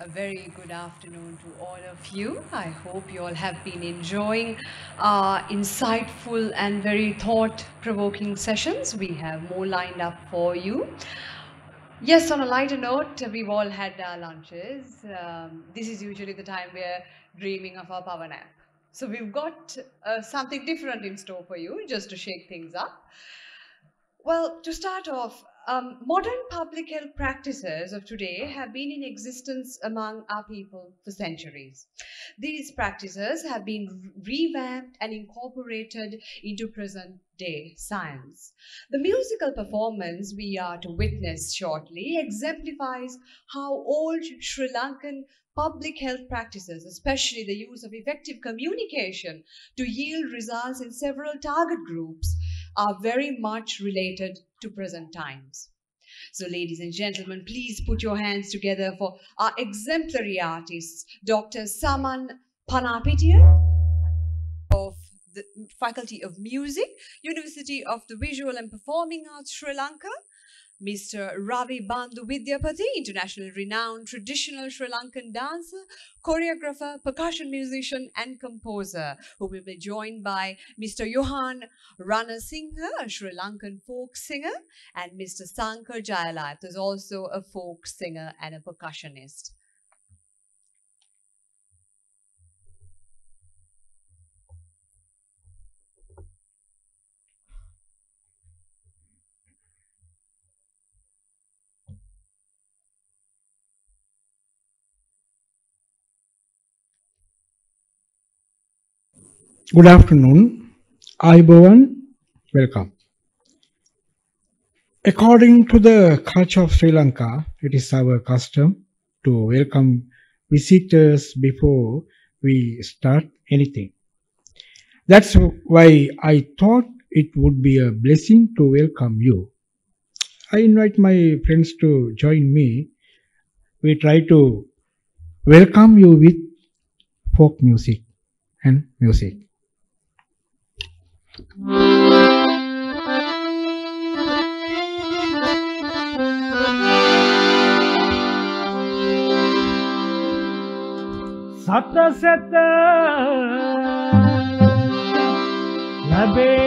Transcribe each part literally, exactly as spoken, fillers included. A very good afternoon to all of you. I hope you all have been enjoying our insightful and very thought-provoking sessions. We have more lined up for you. Yes, on a lighter note, we've all had our lunches. Um, this is usually the time we're dreaming of our power nap. So we've got uh, something different in store for you, just to shake things up. Well, to start off, Um, modern public health practices of today have been in existence among our people for centuries. These practices have been revamped and incorporated into present day science. The musical performance we are to witness shortly exemplifies how old Sri Lankan public health practices, especially the use of effective communication to yield results in several target groups, are very much related to present times. So ladies and gentlemen, please put your hands together for our exemplary artists, Doctor Saman Panapitiya of the Faculty of Music, University of the Visual and Performing Arts, Sri Lanka; Mister Ravibandhu Vidyapathy, internationally renowned traditional Sri Lankan dancer, choreographer, percussion musician and composer, who will be joined by Mister Yohan Ranasingha, a Sri Lankan folk singer, and Mister Sanka Jayalath is also a folk singer and a percussionist. Good afternoon, Aibowan, welcome. According to the culture of Sri Lanka, it is our custom to welcome visitors before we start anything. That's why I thought it would be a blessing to welcome you. I invite my friends to join me. We try to welcome you with folk music and music. Mm-hmm. Sata sata labe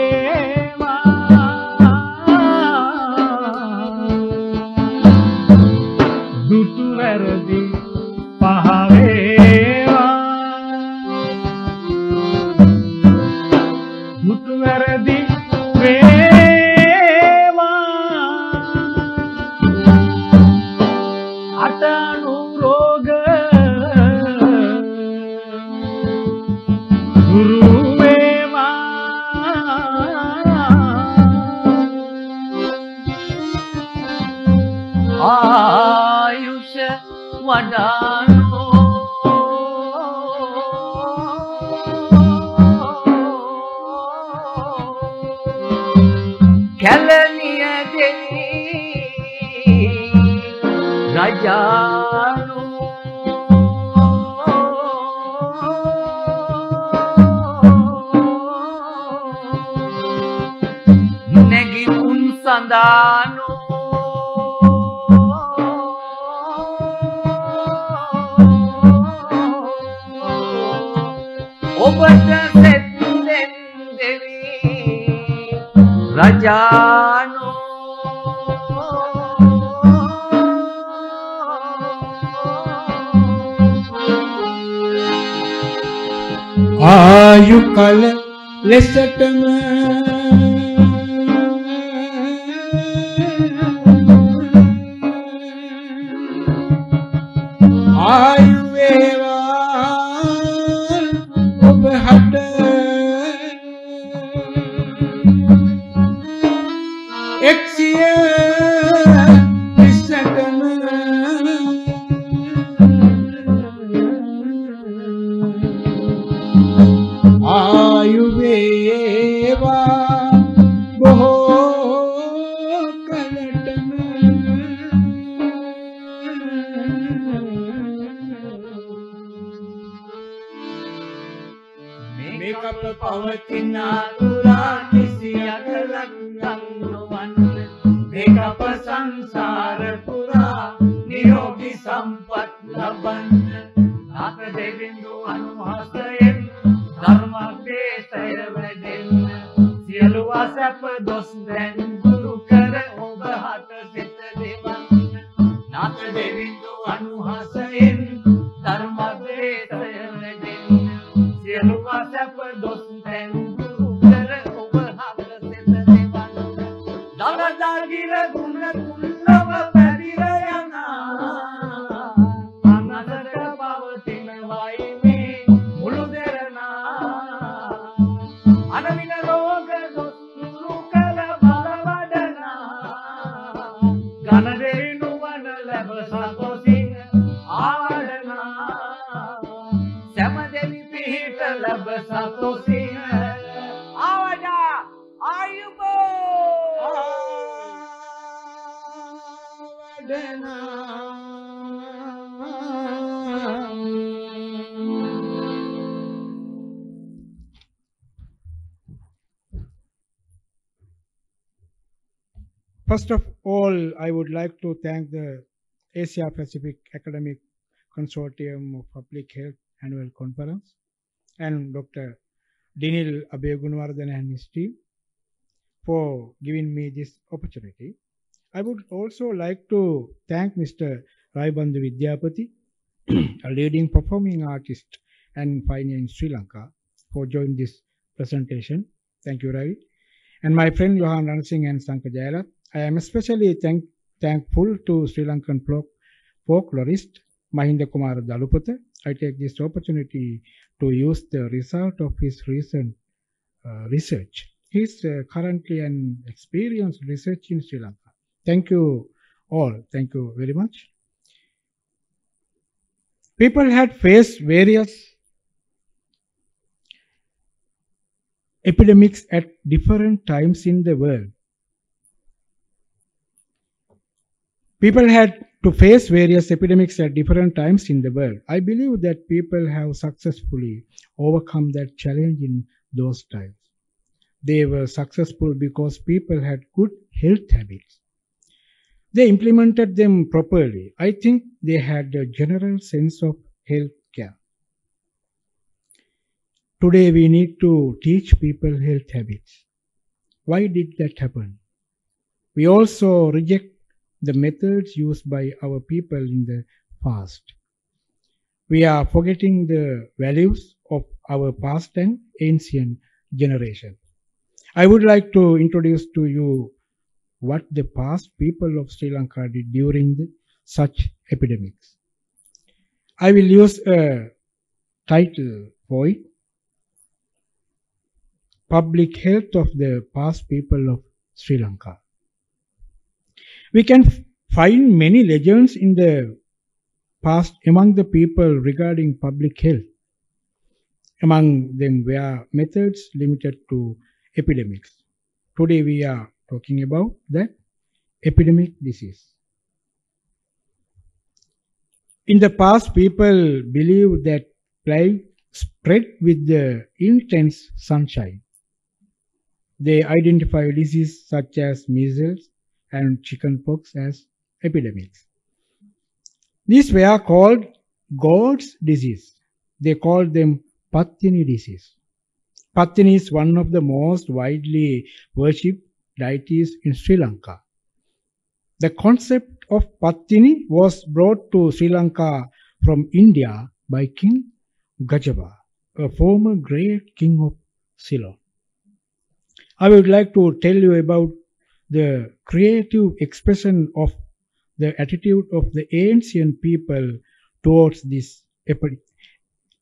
संसार पुरा निरोगी Sampat First of all, I would like to thank the Asia Pacific Academic Consortium of Public Health Annual Conference and Doctor Dinil Abeygunawardena and his team for giving me this opportunity. I would also like to thank Mister Ravibandhu Vidyapathy, a leading performing artist and pioneer in Sri Lanka, for joining this presentation. Thank you, Ravi. And my friend Yohan Ranasingha and Sanka Jayalath. I am especially thank, thankful to Sri Lankan folk, folklorist Mahinda Kumar Dalupoto. I take this opportunity to use the result of his recent uh, research. He is uh, currently an experienced researcher in Sri Lanka. Thank you all. Thank you very much. People had faced various epidemics at different times in the world. People had to face various epidemics at different times in the world. I believe that people have successfully overcome that challenge in those times. They were successful because people had good health habits. They implemented them properly. I think they had a general sense of health care. Today we need to teach people health habits. Why did that happen? We also reject the methods used by our people in the past. We are forgetting the values of our past and ancient generation. I would like to introduce to you what the past people of Sri Lanka did during the, such epidemics. I will use a title for it, Public Health of the Past People of Sri Lanka. We can find many legends in the past among the people regarding public health. Among them were methods limited to epidemics. Today we are talking about the epidemic disease. In the past, people believed that plague spread with the intense sunshine. They identify diseases such as measles and chickenpox as epidemics. These were called God's disease. They called them Pattini disease. Pattini is one of the most widely worshipped deities in Sri Lanka. The concept of Pattini was brought to Sri Lanka from India by King Gajaba, a former great king of Ceylon. I would like to tell you about the creative expression of the attitude of the ancient people towards this epi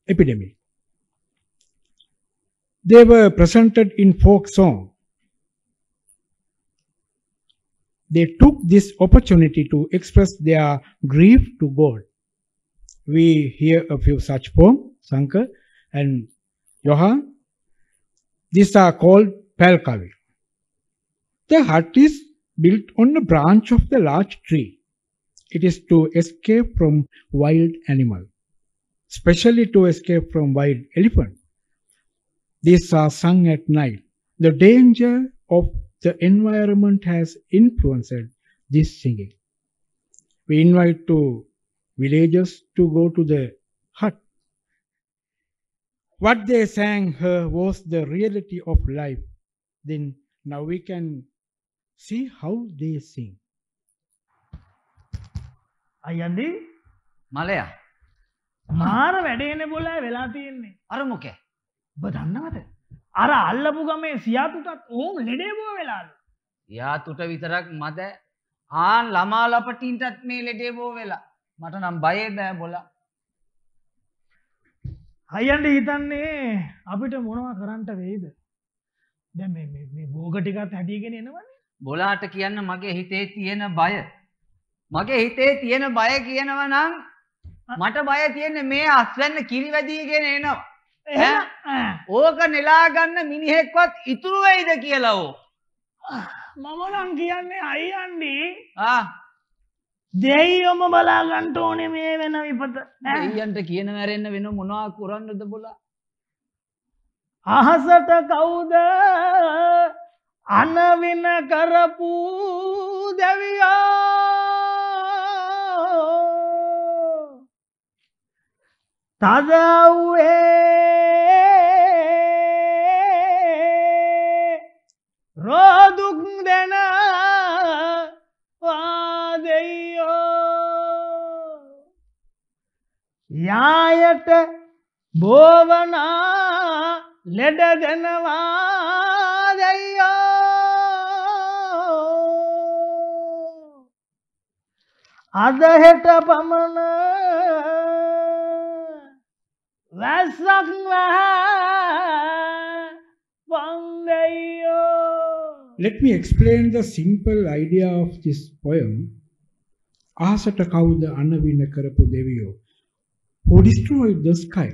epidemic. They were presented in folk song. They took this opportunity to express their grief to God. We hear a few such poems, Sanka and Yohan. These are called palkavi. The hut is built on a branch of the large tree. It is to escape from wild animal, especially to escape from wild elephant. These are sung at night. The danger of the environment has influenced this singing. We invite to villagers to go to the hut. What they sang her was the reality of life. Then now we can see how they sing. Ayandi Malaya. Mara වැඩේනේ බොලා වෙලා තියෙන්නේ. අර මොකේ? ඔබ දන්නවද? අර අල්ලපු ගමේ සියාතුටත් ඕම් ලෙඩේ බෝ වෙලාලු. යාතුට විතරක් මද ආන් ළමා ලපටින්ටත් මේ ලෙඩේ බෝ වෙලා. මට නම් බයේ බෑ බොලා. අයන්නේ හිතන්නේ අපිට මොනවා කරන්න වෙයිද? දැන් මේ මේ මේ භෝග ටිකත් හැදීගෙන එනවනේ. බොලාට කියන්න මගේ හිතේ තියෙන බය. මගේ හිතේ තියෙන බය කියනවා නම් මට බය තියෙන්නේ මේ අස්වැන්න කිරි වැඩිගෙන එනවා. ඈ ඕක නෙලා ගන්න මිනිහෙක්වත් ඉතුරු වෙයිද කියලා ඕ. මම නම් කියන්නේ අයියන්ඩි ආ දෙයියොම බලා ගන්න ඕනේ මේ වෙන විපත. දෙයියන්ට කියන වැරෙන්න වෙන මොනවා කරන්නද බොලා. අහසට කවුද අනවින කරපු දෙවියෝ तादावे रोदुक देना वादियो यायत बोवना लेड देना वादियो आधेट पमना वैसक Let me explain the simple idea of this poem. Ahasata kawuda anavina karapu deviyo, who destroyed the sky.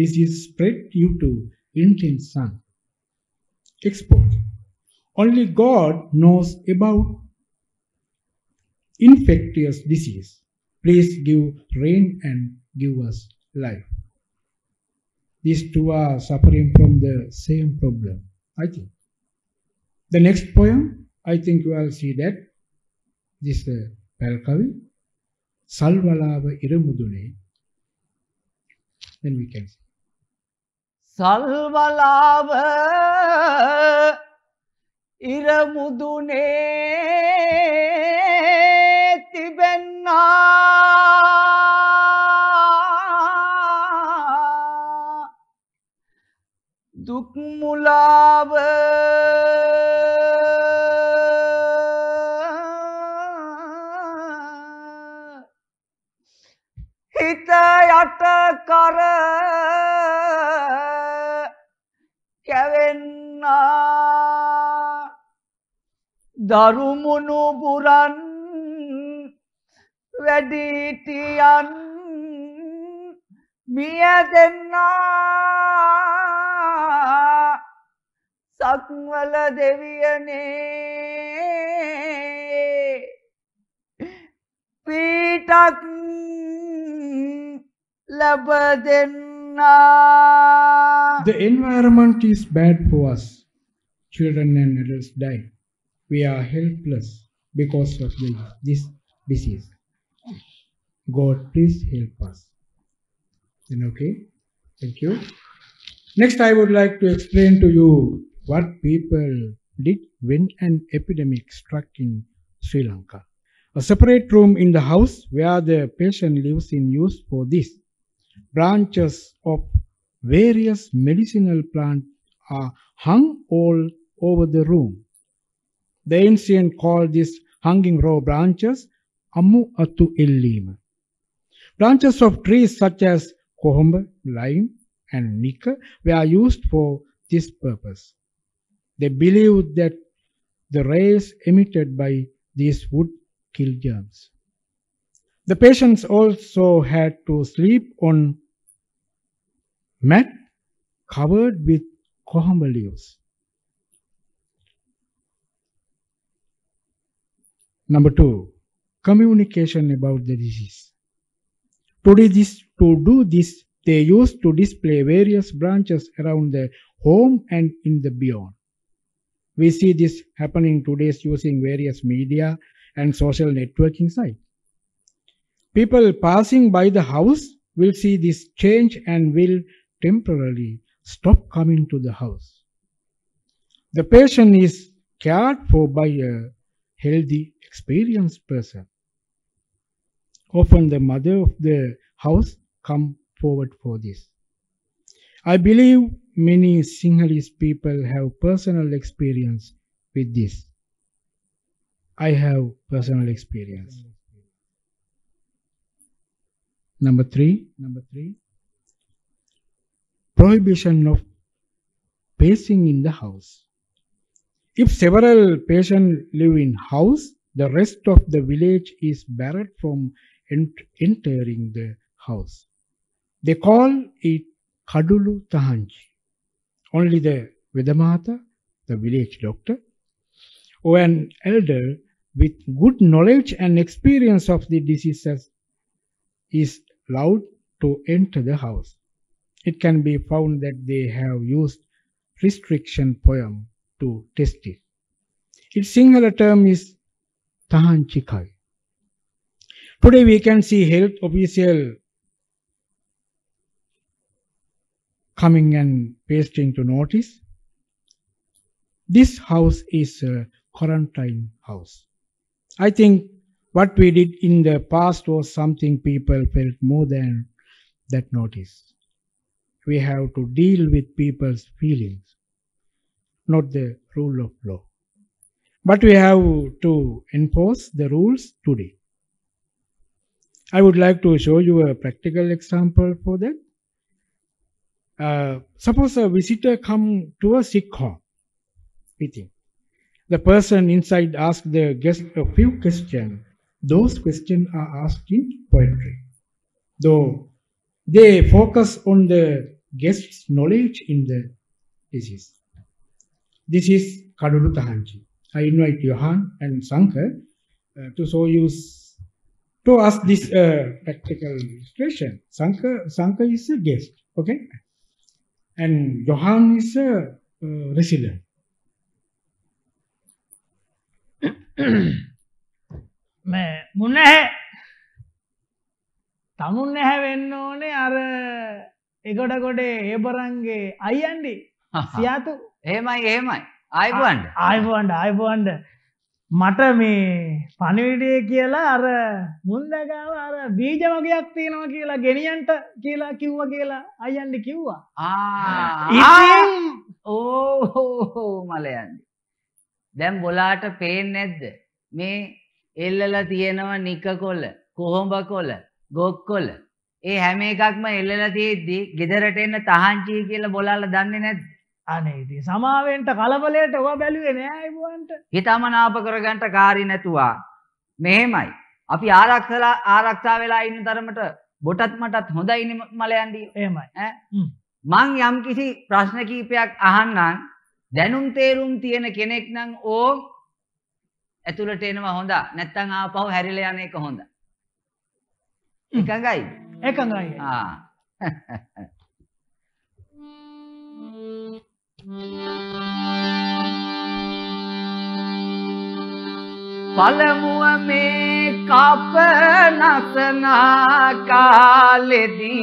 Disease spread due to intense sun. Export. Only God knows about infectious disease. Please give rain and give us life. These two are suffering from the same problem, I think. The next poem, I think you all see that. This is Palkavi. Salvalava Iramudune. Then we can see. Salvalava Iramudune Tibenna. दुख मुलाव हित यात कर केवेन्ना दारुमुनु पुरन वेडिटियन मिया देन्ना සක්වල දෙවියනේ පීටක් ලැබ දෙන්නා. The environment is bad for us. Children and adults die. We are helpless because of this disease. God, please help us. Then okay, thank you. Next, I would like to explain to you what people did when an epidemic struck in Sri Lanka. A separate room in the house where the patient lives in use for this. Branches of various medicinal plants are hung all over the room. The ancients called these hanging raw branches Amu Atu Illima. Branches of trees such as kohomba, lime and nika were used for this purpose. They believed that the rays emitted by these would kill germs. The patients also had to sleep on mat covered with kohomba leaves. Number two, communication about the disease. To do this, to do this, they used to display various branches around the home and in the beyond. We see this happening today using various media and social networking sites. People passing by the house will see this change and will temporarily stop coming to the house. The patient is cared for by a healthy, experienced person. Often the mother of the house comes forward for this. I believe many Sinhalese people have personal experience with this. I have personal experience. Number three, number three, prohibition of pacing in the house. If several patients live in house, the rest of the village is barred from ent- entering the house. They call it Kadulu Tahanji. Only the Vedamata, the village doctor, or an elder with good knowledge and experience of the diseases is allowed to enter the house. It can be found that they have used restriction poem to test it. Its Sinhala term is Tahanchikai. Today we can see health official coming and pasting to notice. This house is a quarantine house. I think what we did in the past was something people felt more than that notice. We have to deal with people's feelings, not the rule of law. But we have to enforce the rules today. I would like to show you a practical example for that. Uh, suppose a visitor comes to a sick home. The person inside asks the guest a few questions. Those questions are asked in poetry, though they focus on the guest's knowledge in the disease. This is Kadulu Tahanji. I invite Yohan and Sanka uh, to show you to us this uh, practical illustration. Sanka, Sanka is a guest, okay, and Yohan is a uh, resident. මේ මුණ හැ තමුන් නැහැ වෙන්න ඕනේ අර එගොඩ ගොඩේ හේබරංගේ අයියන්ඩි සියාතු එහෙමයි එහෙමයි ආයිබෝන්ඩ් ආයිබෝන්ඩ් ආයිබෝන්ඩ් මට මේ පණිවිඩය කියලා අර මුන්දගාව අර බීජ වගයක් තියෙනවා කියලා ගෙනියන්ට කියලා කිව්වා කියලා අයියන්ඩි කිව්වා ආ ඕ මලයන්ඩි දැන් බොලාට පේන්නේ නැද්ද මේ එල්ලලා තියෙනවා නිකකොල කොහොඹකොල ගොක්කොල ඒ හැම එකක්ම එල්ලලා තියෙද්දි ගෙදරට එන්න තහංචි කියලා බොලාලා දන්නේ නැද්ද අනේ ඉතින් සමාවෙන්ට කලබලයට ඔබ බැලුවේ නෑ අයුවන්ට හිතමනාප කරගන්න කාරී නැතුවා මෙහෙමයි අපි ආරක්ෂලා ආරක්ෂා වෙලා ඉන්න තරමට බොටත් මටත් හොඳයි මලයන්දී එහෙමයි ඈ මං යම් කිසි ප්‍රශ්න කීපයක් අහන්නම් දැනුම් තේරුම් තියෙන කෙනෙක් නම් ඕ ඇතුළට එනවා හොඳ නැත්නම් ආපහු හැරිලා යන එක හොඳ එකඟයි එකඟයි ආ පළමුව මේ කපනසනා කාලෙදී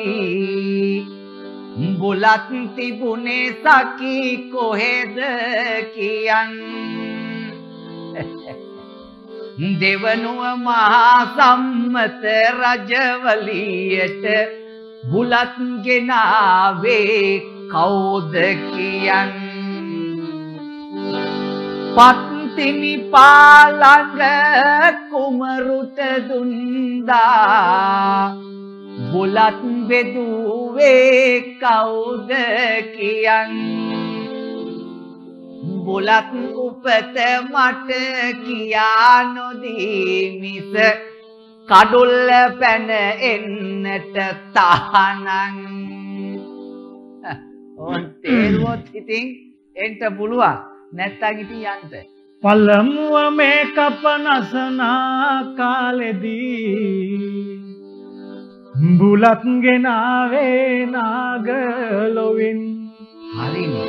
बुलाती बुने साकी कोहेद कियन देवनुव महासम्मत रजवलियत बुलात गेनावे कौद कियन पत्तिनी पालंग कुमरुत दुंदा बुलात बेदुवे कौद कियन बुलात उपत मट कियानो दीमिस कडुल पेन एन्नट ताहनन ओन तेरवोत इतिन एंट बुलुवा නැත්තන් ඉතින් යන්ත පළමුව මේ කපනසනා කාලෙදී බුලත් ගෙනාවේ නාගලොවින් හරිනේ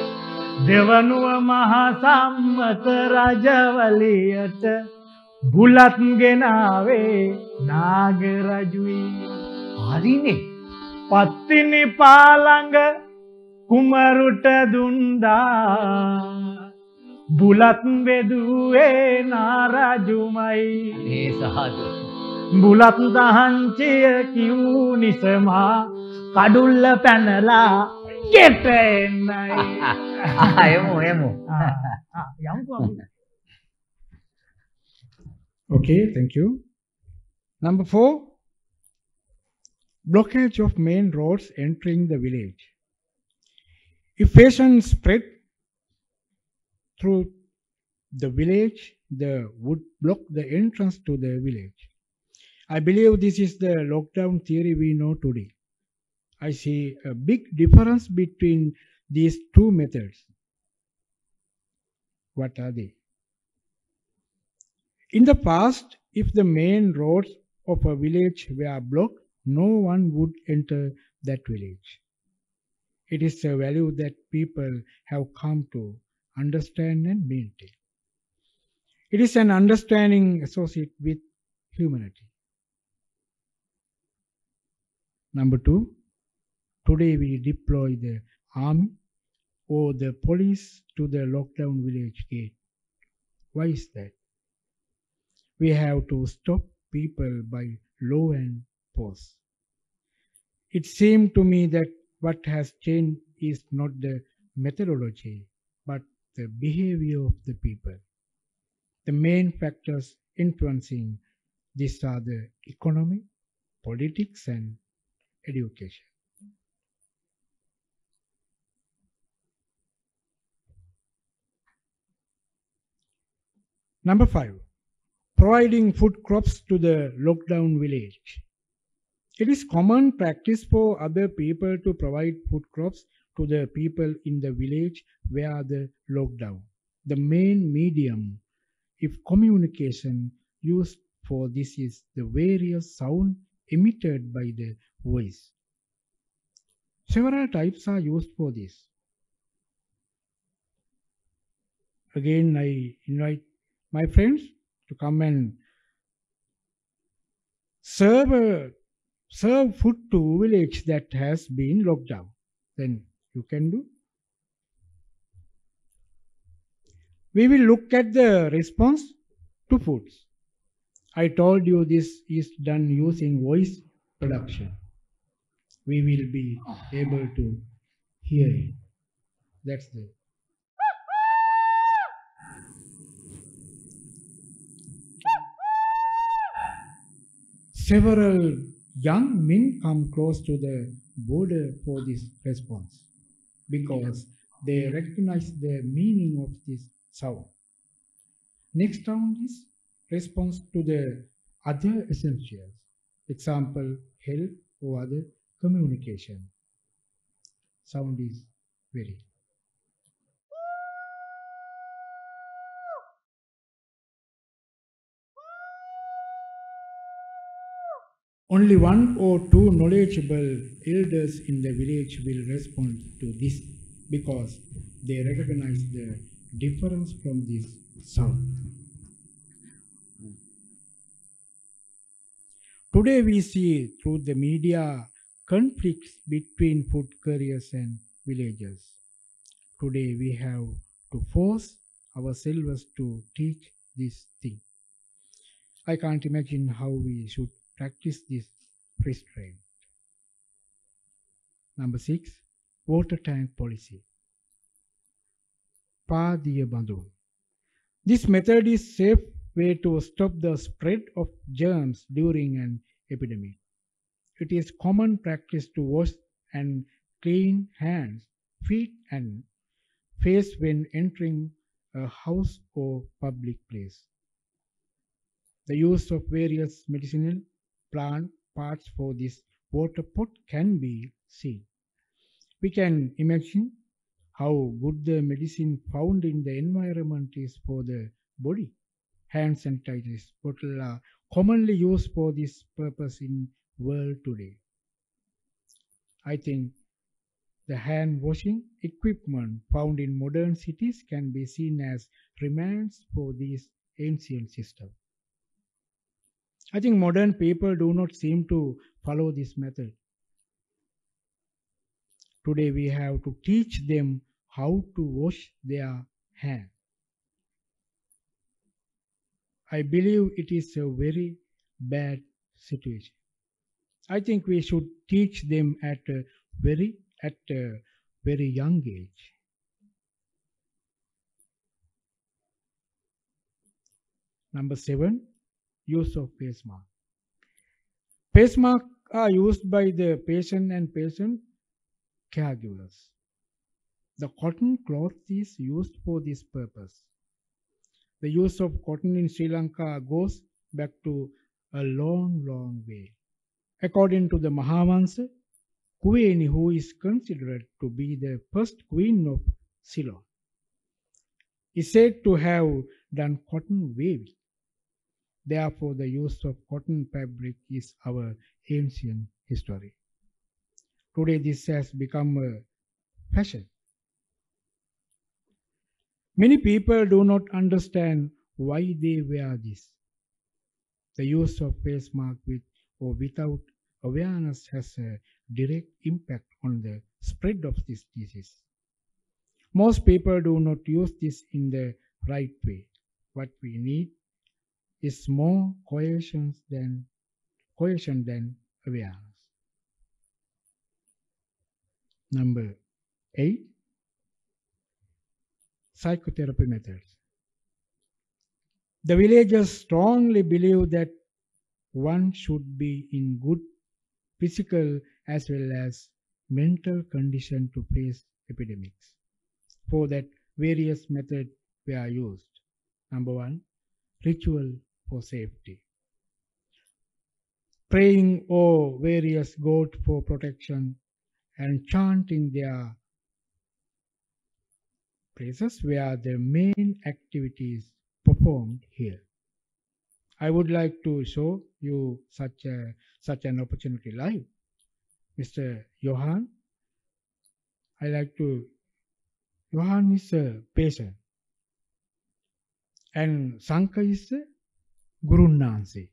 දෙවනුව මහා සම්මත රජවලියට भूलात मुगे नावे नागराजुई। हरि ने पत्नी पालंग कुमरुट दुंदा बुलात बेदुए नाराजुमई। हे साधु बुलात दहंचे क्यों निसमा काडुल पैनला केटे नहीं। एमो एमो यंको। Okay, thank you. Number four, blockage of main roads entering the village. If fashion spread through the village, they would block the entrance to the village. I believe this is the lockdown theory we know today. I see a big difference between these two methods. What are they? In the past, if the main roads of a village were blocked, no one would enter that village. It is a value that people have come to understand and maintain. It is an understanding associated with humanity. Number two, today we deploy the army or the police to the lockdown village gate. Why is that? We have to stop people by law and force. It seemed to me that what has changed is not the methodology, but the behavior of the people. The main factors influencing this are the economy, politics, and education. Number five, providing food crops to the lockdown village. It is common practice for other people to provide food crops to the people in the village where the lockdown. The main medium, if communication used for this, is the various sound emitted by the voice. Several types are used for this. Again, I invite my friends to come and serve a serve food to village that has been locked down. Then you can do. We will look at the response to foods. I told you this is done using voice production. We will be able to hear it. That's the. Several young men come close to the border for this response because they recognize the meaning of this sound. Next round is response to the other essentials, example, health or other communication. Sound is very. Only one or two knowledgeable elders in the village will respond to this because they recognize the difference from this sound. Today we see through the media conflicts between food couriers and villagers. Today we have to force ourselves to teach this thing. I can't imagine how we should practice this restraint. Number six, water tank policy. Pattini. This method is a safe way to stop the spread of germs during an epidemic. It is common practice to wash and clean hands, feet, and face when entering a house or public place. The use of various medicinal plant parts for this water pot can be seen. We can imagine how good the medicine found in the environment is for the body. Hand sanitizers bottles are commonly used for this purpose in the world today. I think the hand washing equipment found in modern cities can be seen as remnants for these ancient systems. I think modern people do not seem to follow this method. Today we have to teach them how to wash their hair. I believe it is a very bad situation. I think we should teach them at a very, at a very young age. Number seven, use of face mask. Face masks are used by the patient and patient caregivers. The cotton cloth is used for this purpose. The use of cotton in Sri Lanka goes back to a long, long way. According to the Mahavamsa, Kuveni, who is considered to be the first queen of Ceylon, is said to have done cotton weaving. Therefore, the use of cotton fabric is our ancient history. Today, this has become a fashion. Many people do not understand why they wear this. The use of face mask with or without awareness has a direct impact on the spread of this disease. Most people do not use this in the right way. What we need is more cohesion than cohesion than awareness. Number eight, psychotherapy methods. The villagers strongly believe that one should be in good physical as well as mental condition to face epidemics. For that, various methods were used. Number one, ritual for safety. Praying or various gods for protection and chanting their praises were the main activities performed here. I would like to show you such a, such an opportunity live. Mister Yohan, I like to, Yohan is a patient and Sanka is a Guru Nanji.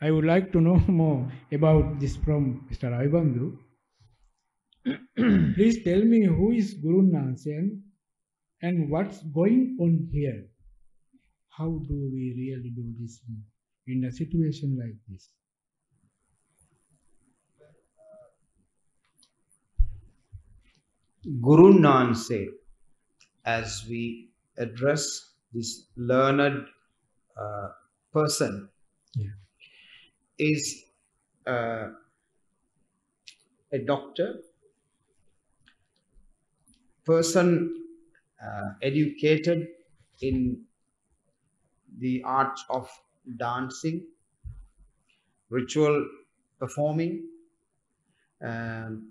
I would like to know more about this from Mister Ravibandhu. Please tell me who is Guru Nanji and, and what's going on here. How do we really do this in a situation like this? Guru Nanji, as we address this learned uh, person, yeah, is uh, a doctor, person uh, educated in the art of dancing, ritual performing, um,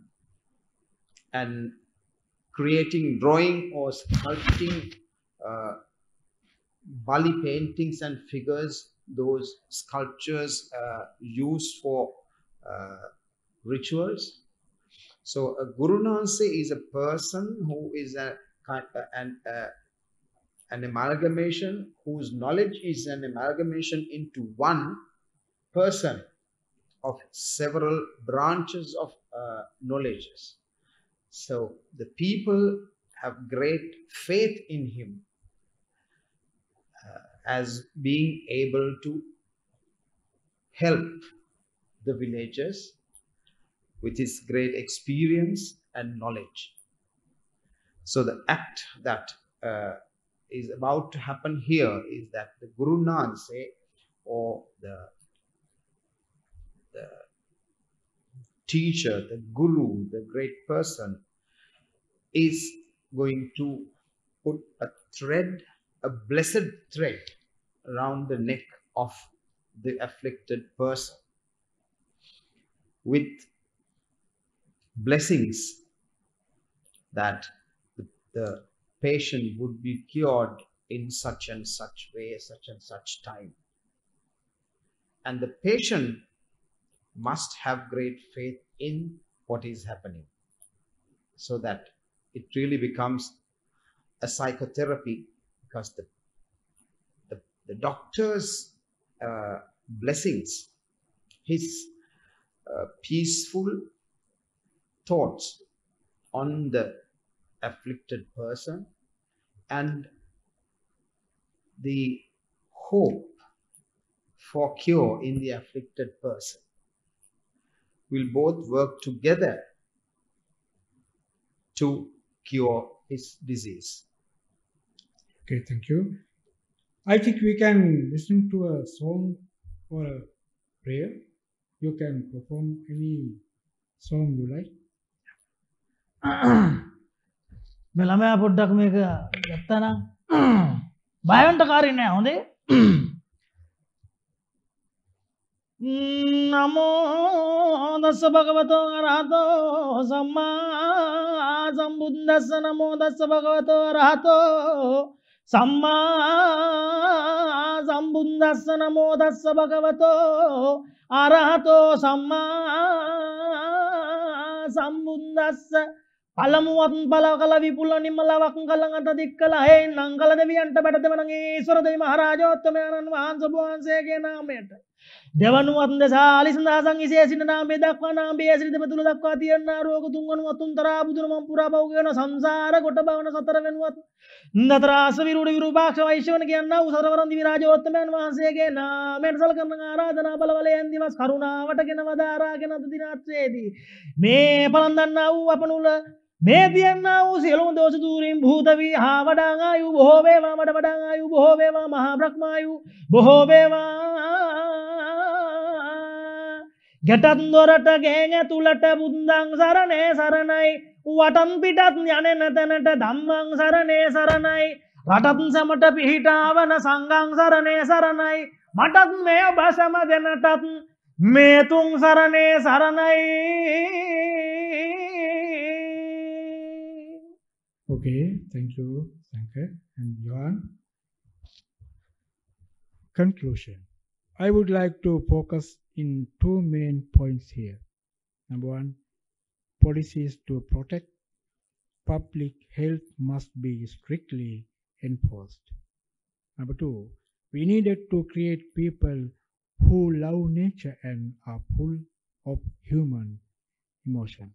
and creating, drawing or sculpting uh, Bali paintings and figures, those sculptures uh, used for uh, rituals. So a Guru Nanji is a person who is a kind an an amalgamation, whose knowledge is an amalgamation into one person of several branches of uh, knowledges. So the people have great faith in him uh, as being able to help the villagers with his great experience and knowledge. So the act that uh, is about to happen here is that the Guru Nanji or the, the teacher, the guru, the great person is going to put a thread, a blessed thread around the neck of the afflicted person with blessings that the, the patient would be cured in such and such way, such and such time. And the patient must have great faith in what is happening so that it really becomes a psychotherapy, because the, the, the doctor's uh, blessings, his uh, peaceful thoughts on the afflicted person, and the hope for cure in the afflicted person will both work together to cure his disease. Okay, thank you. I think we can listen to a song or a prayer. You can perform any song you like. मेलामें आप उड़ाक में का लगता ना बायों टकारी नहीं होंडे नमो दस भगवतो अरहतो सम्मा संबुद्धस नमो दस भगवतो अरहतो सम्मा संबुद्धस नमो दस भगवतो अरहतो सम्मा संबुद्धस Palamuwat palakala vipula nimalawak kalangata dikkala hey nangala deviyanta bedata wenange Iswara devi maharajottamayanan wahansa bohanseege naameyata devanuwat desali sandasan isesina naame dakwa naame esiri debatulu dakwa tiyanna roga tunganu atuntara budunam pura bawgena samsara gota bawna satara wenuwat natarasa viruda virubaksh vaishwana kiyanna usarawaran divi rajottamayan wahanseege naameyata salakana aaradhana balawalayen diwas karunawata gena wadaragena dinathedi me palandanna u apanula मैं भी अन्ना उस हेलों दोष दूरीं भूतवी हाँ वड़ांगायु बहुवे वां वड़ वड़ांगायु बहुवे वां महाब्रह्मायु बहुवे वां घटन्दोरट गैंगे तुलट बुद्धं सरने सरनाई वाटन पिटत न्याने नतनट धम्मं सरने सरनाई राटन समट पिहिटावन संगं सरने सरनाई मटन में बसम जनटन में तुम सरने Sarnaik. Okay, thank you, Sanka and Yohan. Conclusion. I would like to focus in two main points here. Number one, policies to protect public health must be strictly enforced. Number two, we needed to create people who love nature and are full of human emotion.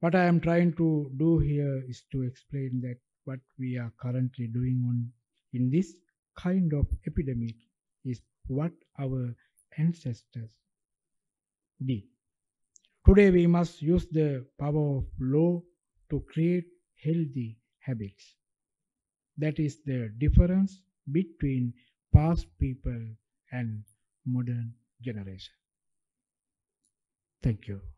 What I am trying to do here is to explain that what we are currently doing on in this kind of epidemic is what our ancestors did. Today we must use the power of law to create healthy habits. That is the difference between past people and modern generation. Thank you.